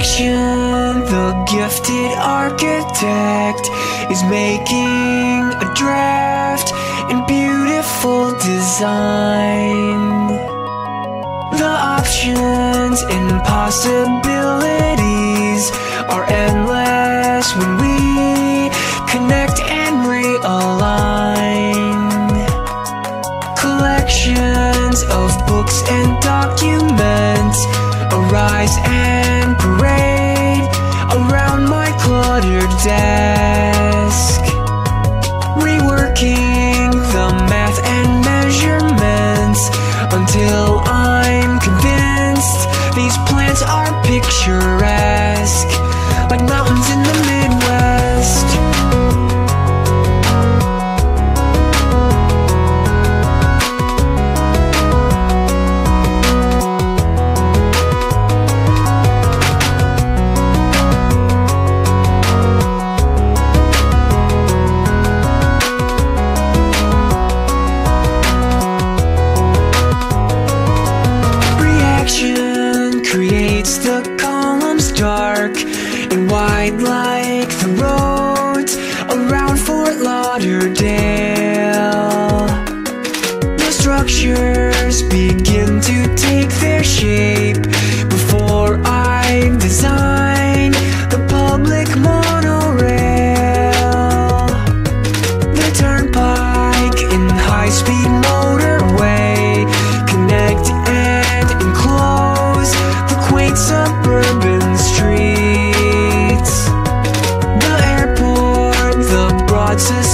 action. The gifted architect is making a draft and beautiful design. The options and possibilities are endless when we connect and realign. Collections of books and documents arise and parade around my cluttered desk, reworking the math and measurements until I'm convinced these plans are picturesque, like mountains in the Midwest. Begin to take their shape before I design the public monorail. The turnpike and high-speed motorway connect and enclose the quaint suburban streets. The airport, the broad society